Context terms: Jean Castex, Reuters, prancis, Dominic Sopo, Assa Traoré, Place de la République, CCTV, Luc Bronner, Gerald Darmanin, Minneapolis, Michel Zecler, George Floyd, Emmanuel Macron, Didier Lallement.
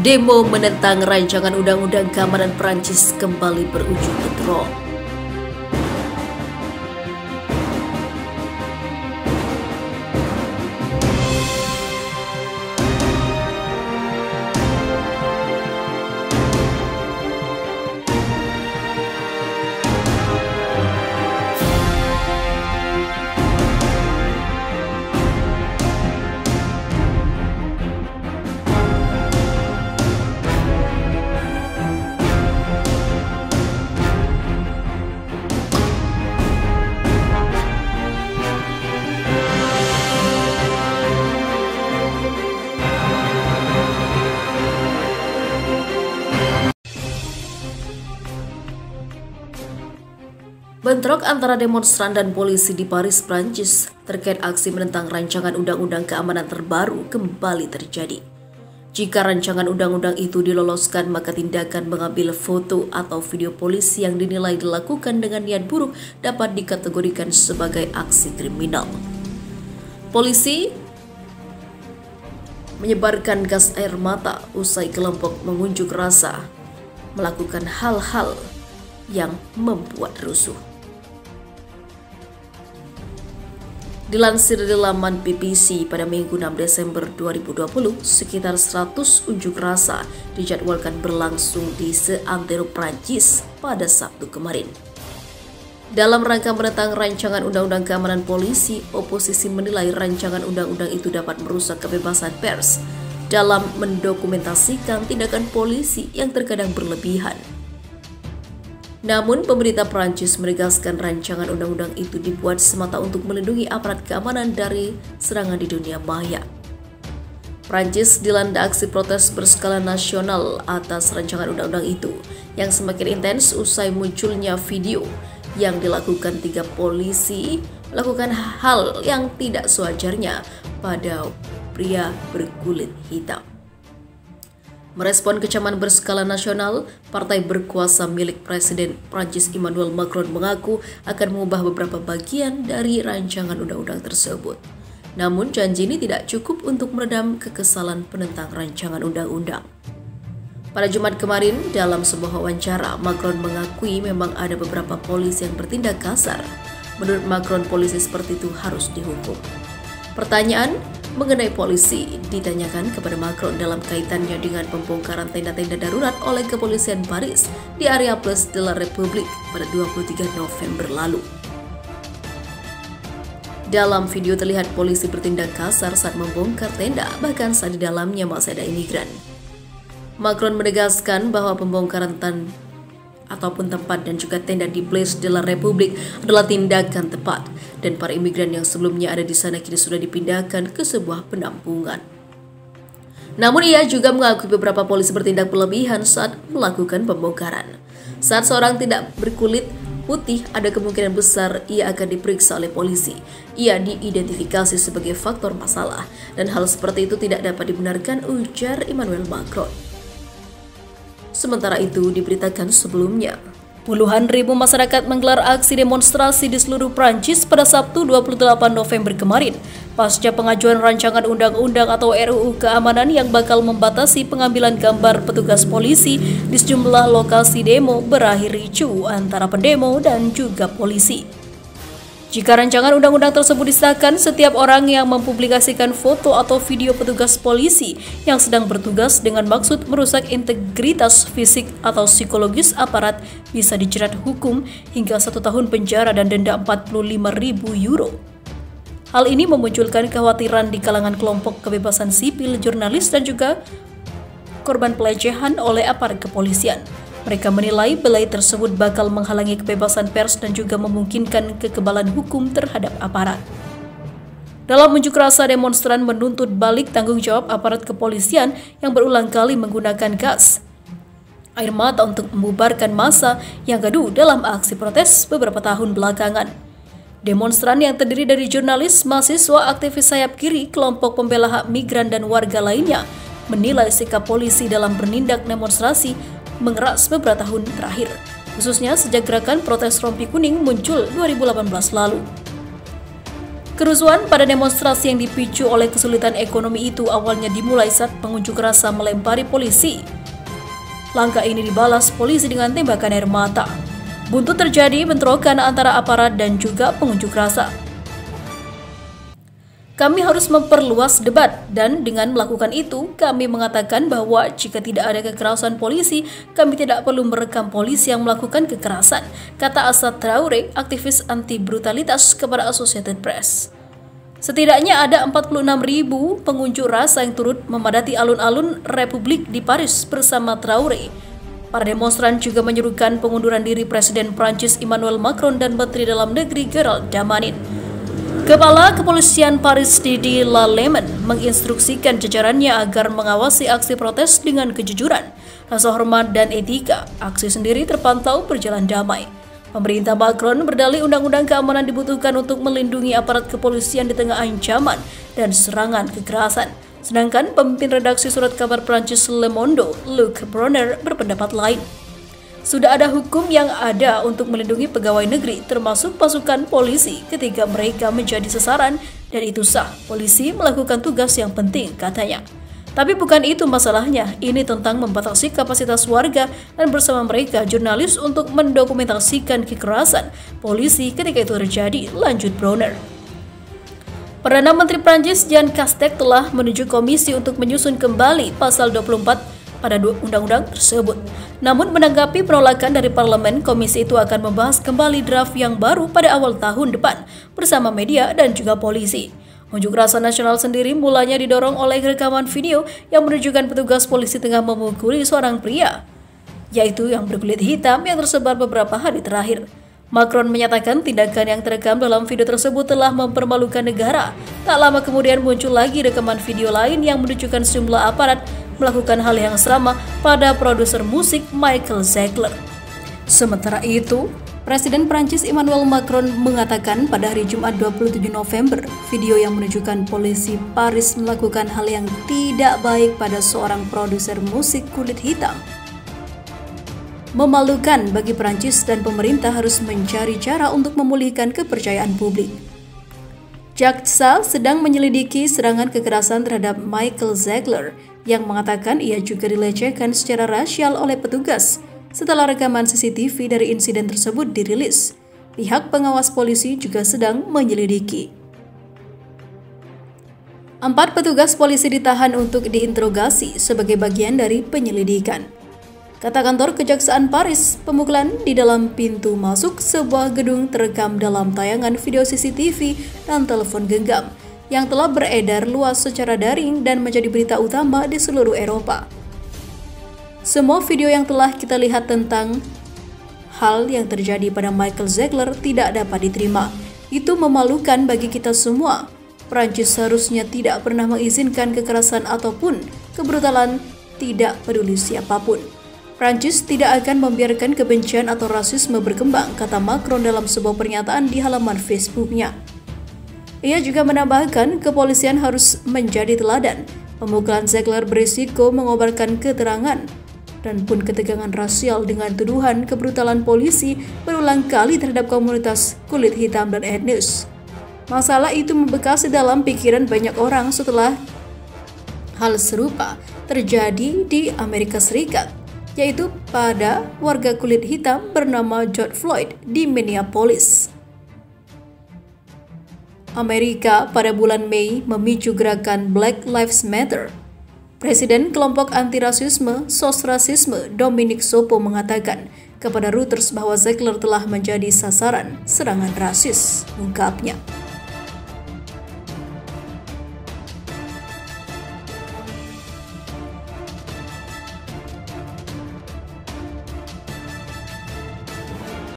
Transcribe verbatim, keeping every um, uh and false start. Demo menentang rancangan undang-undang keamanan Prancis kembali berujung bentrok. Bentrok antara demonstran dan polisi di Paris, Prancis terkait aksi menentang rancangan undang-undang keamanan terbaru kembali terjadi. Jika rancangan undang-undang itu diloloskan, maka tindakan mengambil foto atau video polisi yang dinilai dilakukan dengan niat buruk dapat dikategorikan sebagai aksi kriminal. Polisi menyebarkan gas air mata usai kelompok mengunjuk rasa melakukan hal-hal yang membuat rusuh. Dilansir dari laman B B C pada Minggu enam Desember dua ribu dua puluh, sekitar seratus unjuk rasa dijadwalkan berlangsung di seantero Prancis pada Sabtu kemarin. Dalam rangka menentang rancangan undang-undang keamanan polisi, oposisi menilai rancangan undang-undang itu dapat merusak kebebasan pers dalam mendokumentasikan tindakan polisi yang terkadang berlebihan. Namun, pemerintah Prancis menegaskan rancangan undang-undang itu dibuat semata untuk melindungi aparat keamanan dari serangan di dunia maya. Prancis dilanda aksi protes berskala nasional atas rancangan undang-undang itu, yang semakin intens usai munculnya video yang dilakukan tiga polisi melakukan hal yang tidak sewajarnya pada pria berkulit hitam. Merespon kecaman berskala nasional, partai berkuasa milik Presiden Prancis Emmanuel Macron mengaku akan mengubah beberapa bagian dari rancangan undang-undang tersebut. Namun, janji ini tidak cukup untuk meredam kekesalan penentang rancangan undang-undang. Pada Jumat kemarin, dalam sebuah wawancara, Macron mengakui memang ada beberapa polisi yang bertindak kasar. Menurut Macron, polisi seperti itu harus dihukum. Pertanyaan mengenai polisi ditanyakan kepada Macron dalam kaitannya dengan pembongkaran tenda-tenda darurat oleh kepolisian Paris di area Place de la République pada dua puluh tiga November lalu. Dalam video terlihat polisi bertindak kasar saat membongkar tenda, bahkan saat di dalamnya masih ada imigran. Macron menegaskan bahwa pembongkaran tenda ataupun tempat dan juga tenda di Place de la République adalah tindakan tepat, dan para imigran yang sebelumnya ada di sana kini sudah dipindahkan ke sebuah penampungan. Namun ia juga mengakui beberapa polisi bertindak berlebihan saat melakukan pembongkaran. Saat seorang tidak berkulit putih, ada kemungkinan besar ia akan diperiksa oleh polisi. Ia diidentifikasi sebagai faktor masalah, dan hal seperti itu tidak dapat dibenarkan, ujar Emmanuel Macron. Sementara itu, diberitakan sebelumnya, puluhan ribu masyarakat menggelar aksi demonstrasi di seluruh Prancis pada Sabtu dua puluh delapan November kemarin, pasca pengajuan rancangan undang-undang atau R U U keamanan yang bakal membatasi pengambilan gambar petugas polisi di sejumlah lokasi demo berakhir ricuh antara pendemo dan juga polisi. Jika rancangan undang-undang tersebut disahkan, setiap orang yang mempublikasikan foto atau video petugas polisi yang sedang bertugas dengan maksud merusak integritas fisik atau psikologis aparat bisa dijerat hukum hingga satu tahun penjara dan denda empat puluh lima ribu euro. Hal ini memunculkan kekhawatiran di kalangan kelompok kebebasan sipil, jurnalis, dan juga korban pelecehan oleh aparat kepolisian. Mereka menilai belai tersebut bakal menghalangi kebebasan pers dan juga memungkinkan kekebalan hukum terhadap aparat. Dalam unjuk rasa, demonstran menuntut balik tanggung jawab aparat kepolisian yang berulang kali menggunakan gas air mata untuk membubarkan massa yang gaduh dalam aksi protes beberapa tahun belakangan. Demonstran yang terdiri dari jurnalis, mahasiswa, aktivis sayap kiri, kelompok pembela hak migran, dan warga lainnya menilai sikap polisi dalam bernindak demonstrasi mengeras beberapa tahun terakhir, khususnya sejak gerakan protes rompi kuning muncul dua ribu delapan belas lalu. Kerusuhan pada demonstrasi yang dipicu oleh kesulitan ekonomi itu awalnya dimulai saat pengunjuk rasa melempari polisi. Langkah ini dibalas polisi dengan tembakan air mata. Buntut terjadi bentrokan antara aparat dan juga pengunjuk rasa. Kami harus memperluas debat dan dengan melakukan itu, kami mengatakan bahwa jika tidak ada kekerasan polisi, kami tidak perlu merekam polisi yang melakukan kekerasan, kata Assa Traoré, aktivis anti-brutalitas kepada Associated Press. Setidaknya ada empat puluh enam ribu pengunjuk rasa yang turut memadati alun-alun Republik di Paris bersama Traoré. Para demonstran juga menyerukan pengunduran diri Presiden Prancis Emmanuel Macron dan Menteri Dalam Negeri Gerald Darmanin. Kepala Kepolisian Paris Didier Lallement menginstruksikan jajarannya agar mengawasi aksi protes dengan kejujuran, rasa hormat dan etika. Aksi sendiri terpantau berjalan damai. Pemerintah Macron berdalih undang-undang keamanan dibutuhkan untuk melindungi aparat kepolisian di tengah ancaman dan serangan kekerasan. Sedangkan pemimpin redaksi surat kabar Prancis Le Monde, Luc Bronner, berpendapat lain. Sudah ada hukum yang ada untuk melindungi pegawai negeri, termasuk pasukan polisi, ketika mereka menjadi sasaran, dan itu sah. Polisi melakukan tugas yang penting, katanya. Tapi bukan itu masalahnya, ini tentang membatasi kapasitas warga dan bersama mereka jurnalis untuk mendokumentasikan kekerasan polisi ketika itu terjadi, lanjut Bronner. Perdana Menteri Prancis Jean Castex telah menuju komisi untuk menyusun kembali pasal dua puluh empat pada undang-undang tersebut. Namun menanggapi penolakan dari parlemen, komisi itu akan membahas kembali draft yang baru pada awal tahun depan bersama media dan juga polisi. Unjuk rasa nasional sendiri mulanya didorong oleh rekaman video yang menunjukkan petugas polisi tengah memukuli seorang pria, yaitu yang berkulit hitam yang tersebar beberapa hari terakhir. Macron menyatakan tindakan yang terekam dalam video tersebut telah mempermalukan negara. Tak lama kemudian muncul lagi rekaman video lain yang menunjukkan sejumlah aparat melakukan hal yang sama pada produser musik Michel Zecler. Sementara itu, Presiden Prancis Emmanuel Macron mengatakan pada hari Jumat dua puluh tujuh November, video yang menunjukkan polisi Paris melakukan hal yang tidak baik pada seorang produser musik kulit hitam memalukan bagi Prancis dan pemerintah harus mencari cara untuk memulihkan kepercayaan publik. Jaksa sedang menyelidiki serangan kekerasan terhadap Michel Zecler yang mengatakan ia juga dilecehkan secara rasial oleh petugas. Setelah rekaman C C T V dari insiden tersebut dirilis, pihak pengawas polisi juga sedang menyelidiki. Empat petugas polisi ditahan untuk diinterogasi sebagai bagian dari penyelidikan. Kata kantor Kejaksaan Paris, pemukulan di dalam pintu masuk sebuah gedung terekam dalam tayangan video C C T V dan telepon genggam yang telah beredar luas secara daring dan menjadi berita utama di seluruh Eropa. Semua video yang telah kita lihat tentang hal yang terjadi pada Michel Zecler tidak dapat diterima. Itu memalukan bagi kita semua. Prancis seharusnya tidak pernah mengizinkan kekerasan ataupun kebrutalan, tidak peduli siapapun. Prancis tidak akan membiarkan kebencian atau rasisme berkembang, kata Macron dalam sebuah pernyataan di halaman Facebooknya. Ia juga menambahkan kepolisian harus menjadi teladan. Pemukulan Zecler berisiko mengobarkan keterangan dan pun ketegangan rasial dengan tuduhan kebrutalan polisi berulang kali terhadap komunitas kulit hitam dan etnis. Masalah itu membekas dalam pikiran banyak orang setelah hal serupa terjadi di Amerika Serikat, yaitu pada warga kulit hitam bernama George Floyd di Minneapolis, Amerika pada bulan Mei memicu gerakan Black Lives Matter. Presiden kelompok antirasisme, sos rasisme, Dominic Sopo mengatakan kepada Reuters bahwa Zecler telah menjadi sasaran serangan rasis, ungkapnya.